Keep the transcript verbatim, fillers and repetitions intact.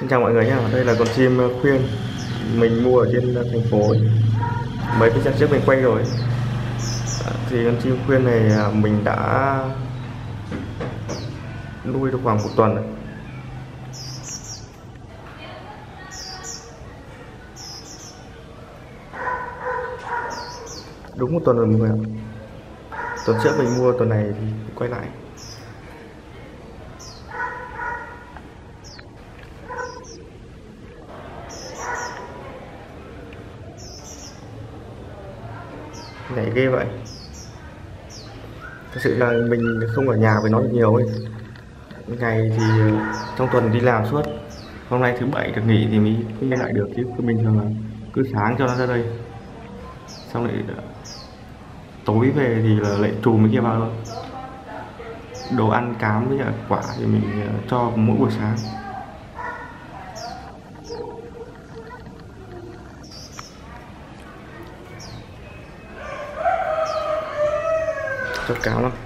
Xin chào mọi người nhé, đây là con chim khuyên mình mua ở trên thành phố. Mấy cái video trước mình quay rồi. Thì con chim khuyên này mình đã nuôi được khoảng một tuần rồi. Đúng một tuần rồi mọi người ạ. Tuần trước mình mua, tuần này thì quay lại. Nhảy ghê vậy. Thật sự là mình không ở nhà với nó nhiều ấy. Ngày thì trong tuần đi làm suốt. Hôm nay thứ bảy được nghỉ thì mình quay lại được, chứ mình thường là cứ sáng cho nó ra đây, xong lại tối về thì là lại trùm mấy kia vào luôn. Đồ ăn cám với quả thì mình cho mỗi buổi sáng. Cho cáo lắm.